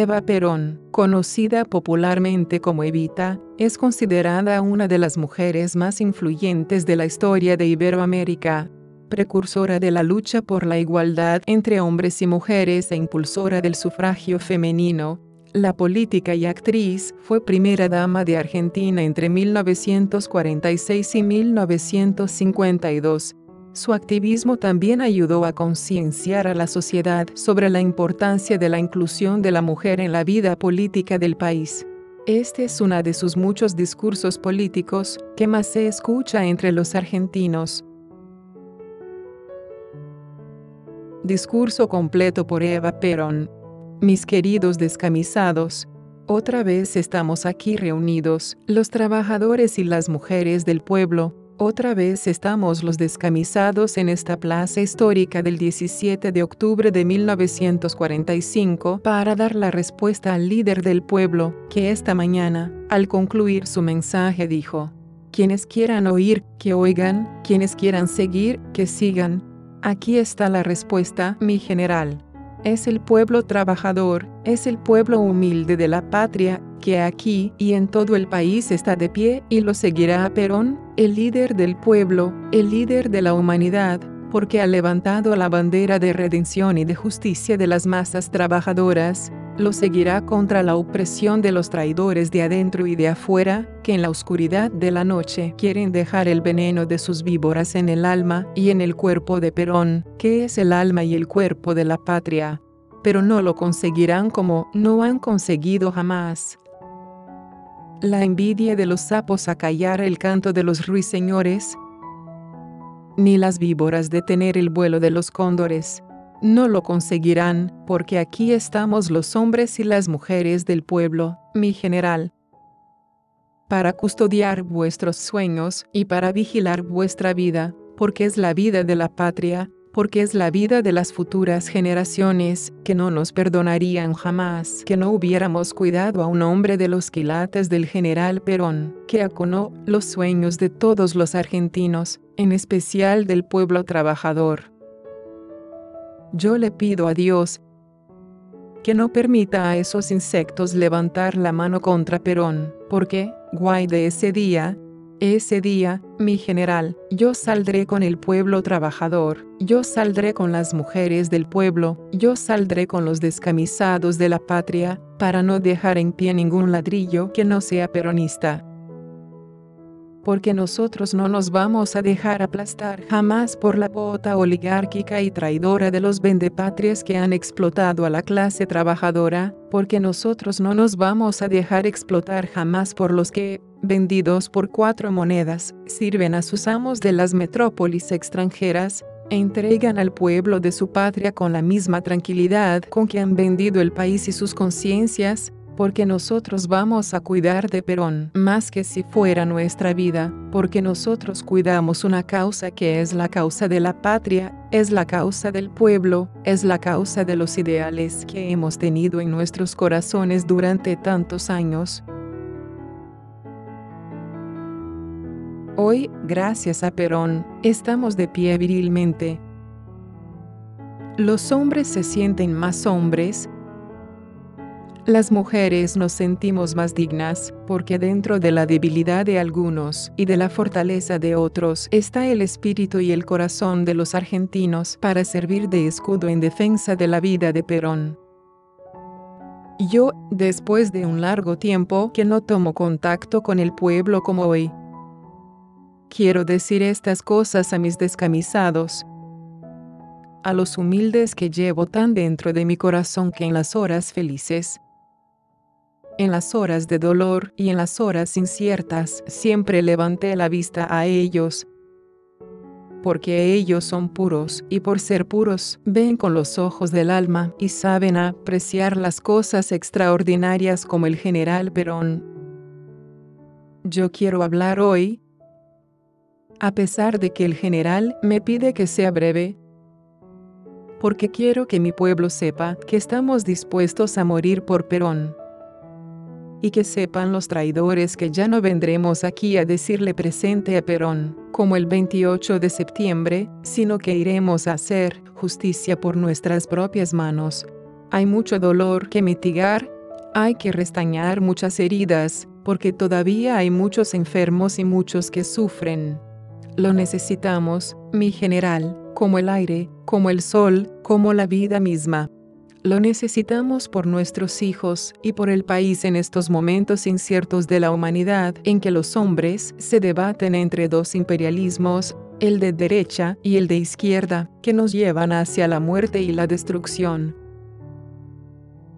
Eva Perón, conocida popularmente como Evita, es considerada una de las mujeres más influyentes de la historia de Iberoamérica, precursora de la lucha por la igualdad entre hombres y mujeres e impulsora del sufragio femenino. La política y actriz fue primera dama de Argentina entre 1946 y 1952. Su activismo también ayudó a concienciar a la sociedad sobre la importancia de la inclusión de la mujer en la vida política del país. Este es uno de sus muchos discursos políticos que más se escucha entre los argentinos. Discurso completo por Eva Perón. Mis queridos descamisados, otra vez estamos aquí reunidos, los trabajadores y las mujeres del pueblo. Otra vez estamos los descamisados en esta plaza histórica del 17 de octubre de 1945 para dar la respuesta al líder del pueblo, que esta mañana, al concluir su mensaje, dijo: quienes quieran oír, que oigan, quienes quieran seguir, que sigan. Aquí está la respuesta, mi general. Es el pueblo trabajador, es el pueblo humilde de la patria, que aquí y en todo el país está de pie y lo seguirá a Perón, el líder del pueblo, el líder de la humanidad, porque ha levantado la bandera de redención y de justicia de las masas trabajadoras, lo seguirá contra la opresión de los traidores de adentro y de afuera, que en la oscuridad de la noche quieren dejar el veneno de sus víboras en el alma y en el cuerpo de Perón, que es el alma y el cuerpo de la patria. Pero no lo conseguirán como no han conseguido jamás la envidia de los sapos acallar el canto de los ruiseñores, ni las víboras detener el vuelo de los cóndores. No lo conseguirán, porque aquí estamos los hombres y las mujeres del pueblo, mi general, para custodiar vuestros sueños y para vigilar vuestra vida, porque es la vida de la patria, porque es la vida de las futuras generaciones, que no nos perdonarían jamás que no hubiéramos cuidado a un hombre de los quilates del general Perón, que aconó los sueños de todos los argentinos, en especial del pueblo trabajador. Yo le pido a Dios que no permita a esos insectos levantar la mano contra Perón, porque, guay de ese día, mi general, yo saldré con el pueblo trabajador, yo saldré con las mujeres del pueblo, yo saldré con los descamisados de la patria, para no dejar en pie ningún ladrillo que no sea peronista. Porque nosotros no nos vamos a dejar aplastar jamás por la bota oligárquica y traidora de los vendepatrias que han explotado a la clase trabajadora, porque nosotros no nos vamos a dejar explotar jamás por los que, vendidos por 4 monedas, sirven a sus amos de las metrópolis extranjeras, e entregan al pueblo de su patria con la misma tranquilidad con que han vendido el país y sus conciencias, porque nosotros vamos a cuidar de Perón más que si fuera nuestra vida, porque nosotros cuidamos una causa que es la causa de la patria, es la causa del pueblo, es la causa de los ideales que hemos tenido en nuestros corazones durante tantos años. Hoy, gracias a Perón, estamos de pie virilmente. Los hombres se sienten más hombres. Las mujeres nos sentimos más dignas, porque dentro de la debilidad de algunos y de la fortaleza de otros está el espíritu y el corazón de los argentinos para servir de escudo en defensa de la vida de Perón. Yo, después de un largo tiempo que no tomo contacto con el pueblo como hoy, quiero decir estas cosas a mis descamisados, a los humildes que llevo tan dentro de mi corazón que en las horas felices, en las horas de dolor y en las horas inciertas siempre levanté la vista a ellos, porque ellos son puros y por ser puros ven con los ojos del alma y saben apreciar las cosas extraordinarias como el general Perón. Yo quiero hablar hoy, a pesar de que el general me pide que sea breve, porque quiero que mi pueblo sepa que estamos dispuestos a morir por Perón. Y que sepan los traidores que ya no vendremos aquí a decirle presente a Perón, como el 28 de septiembre, sino que iremos a hacer justicia por nuestras propias manos. Hay mucho dolor que mitigar, hay que restañar muchas heridas, porque todavía hay muchos enfermos y muchos que sufren. Lo necesitamos, mi general, como el aire, como el sol, como la vida misma. Lo necesitamos por nuestros hijos y por el país en estos momentos inciertos de la humanidad en que los hombres se debaten entre dos imperialismos, el de derecha y el de izquierda, que nos llevan hacia la muerte y la destrucción.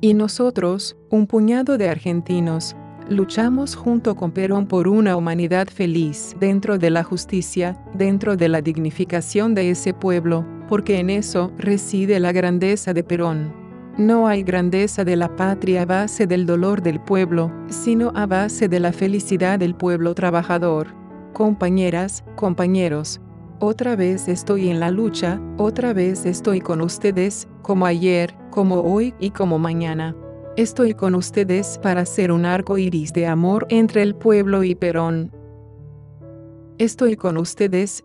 Y nosotros, un puñado de argentinos, luchamos junto con Perón por una humanidad feliz dentro de la justicia, dentro de la dignificación de ese pueblo, porque en eso reside la grandeza de Perón. No hay grandeza de la patria a base del dolor del pueblo, sino a base de la felicidad del pueblo trabajador. Compañeras, compañeros, otra vez estoy en la lucha, otra vez estoy con ustedes, como ayer, como hoy y como mañana. Estoy con ustedes para hacer un arco iris de amor entre el pueblo y Perón. Estoy con ustedes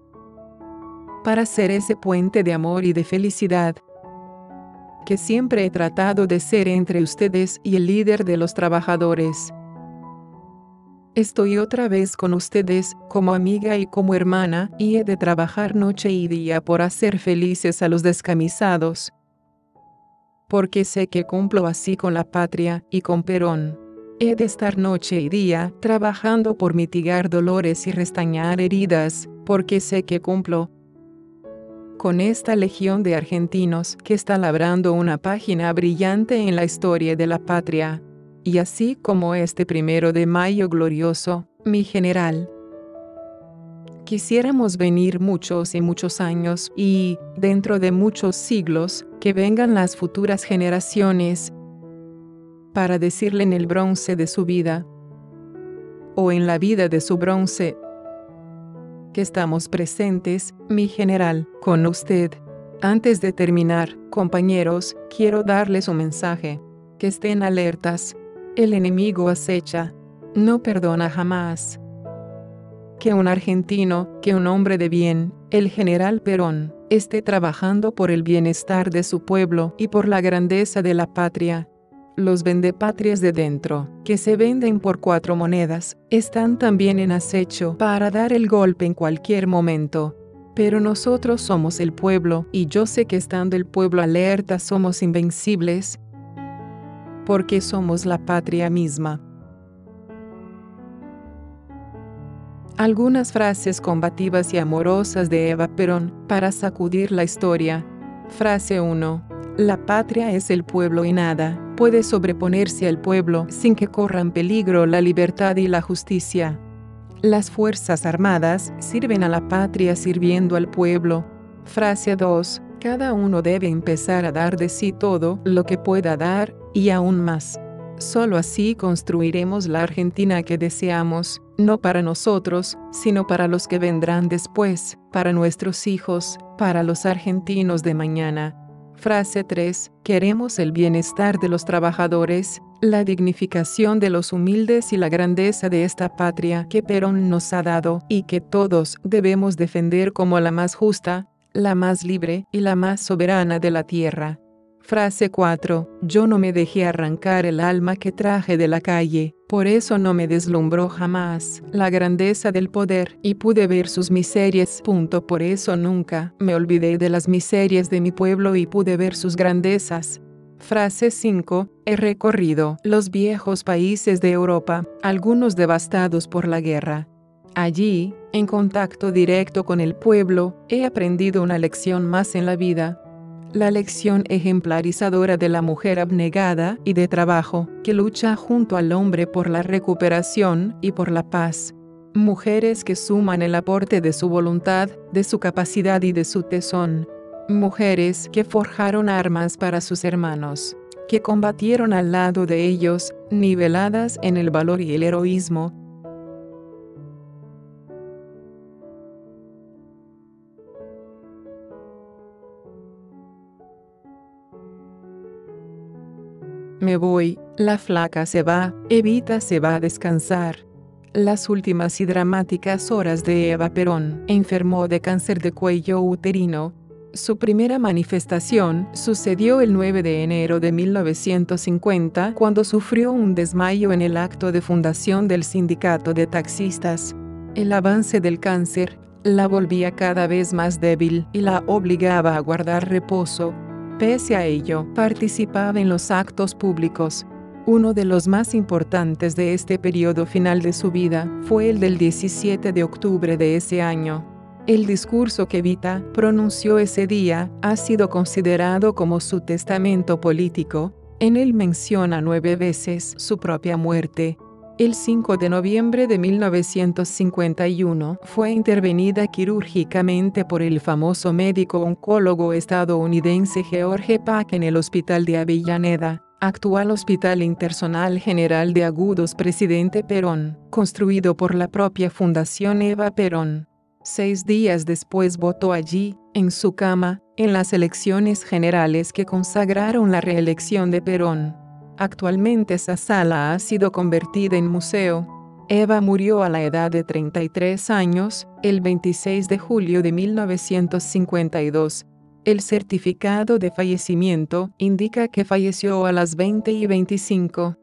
para ser ese puente de amor y de felicidad que siempre he tratado de ser entre ustedes y el líder de los trabajadores. Estoy otra vez con ustedes, como amiga y como hermana, y he de trabajar noche y día por hacer felices a los descamisados, porque sé que cumplo así con la patria y con Perón. He de estar noche y día trabajando por mitigar dolores y restañar heridas, porque sé que cumplo con esta legión de argentinos que está labrando una página brillante en la historia de la patria. Y así como este 1 de mayo glorioso, mi general, quisiéramos venir muchos y muchos años y, dentro de muchos siglos, que vengan las futuras generaciones para decirle en el bronce de su vida, o en la vida de su bronce, que estamos presentes, mi general, con usted. Antes de terminar, compañeros, quiero darles un mensaje. Que estén alertas. El enemigo acecha. No perdona jamás que un argentino, que un hombre de bien, el general Perón, esté trabajando por el bienestar de su pueblo y por la grandeza de la patria. Los vendepatrias de dentro, que se venden por 4 monedas, están también en acecho para dar el golpe en cualquier momento. Pero nosotros somos el pueblo, y yo sé que estando el pueblo alerta somos invencibles, porque somos la patria misma. Algunas frases combativas y amorosas de Eva Perón para sacudir la historia. Frase 1. La patria es el pueblo y nada puede sobreponerse al pueblo sin que corran peligro la libertad y la justicia. Las Fuerzas Armadas sirven a la patria sirviendo al pueblo. Frase 2. Cada uno debe empezar a dar de sí todo lo que pueda dar, y aún más. Solo así construiremos la Argentina que deseamos, no para nosotros, sino para los que vendrán después, para nuestros hijos, para los argentinos de mañana. Frase 3. Queremos el bienestar de los trabajadores, la dignificación de los humildes y la grandeza de esta patria que Perón nos ha dado y que todos debemos defender como la más justa, la más libre y la más soberana de la tierra. Frase 4. Yo no me dejé arrancar el alma que traje de la calle, por eso no me deslumbró jamás la grandeza del poder y pude ver sus miserias. Por eso nunca me olvidé de las miserias de mi pueblo y pude ver sus grandezas. Frase 5. He recorrido los viejos países de Europa, algunos devastados por la guerra. Allí, en contacto directo con el pueblo, he aprendido una lección más en la vida. La lección ejemplarizadora de la mujer abnegada y de trabajo, que lucha junto al hombre por la recuperación y por la paz. Mujeres que suman el aporte de su voluntad, de su capacidad y de su tesón. Mujeres que forjaron armas para sus hermanos, que combatieron al lado de ellos, niveladas en el valor y el heroísmo. Me voy, la flaca se va, Evita se va a descansar. Las últimas y dramáticas horas de Eva Perón enfermó de cáncer de cuello uterino. Su primera manifestación sucedió el 9 de enero de 1950, cuando sufrió un desmayo en el acto de fundación del sindicato de taxistas. El avance del cáncer la volvía cada vez más débil y la obligaba a guardar reposo. Pese a ello, participaba en los actos públicos. Uno de los más importantes de este periodo final de su vida fue el del 17 de octubre de ese año. El discurso que Evita pronunció ese día ha sido considerado como su testamento político. En él menciona 9 veces su propia muerte. El 5 de noviembre de 1951 fue intervenida quirúrgicamente por el famoso médico oncólogo estadounidense George Pack en el Hospital de Avellaneda, actual Hospital Interzonal General de Agudos Presidente Perón, construido por la propia Fundación Eva Perón. 6 días después votó allí, en su cama, en las elecciones generales que consagraron la reelección de Perón. Actualmente esa sala ha sido convertida en museo. Eva murió a la edad de 33 años, el 26 de julio de 1952. El certificado de fallecimiento indica que falleció a las 20:25.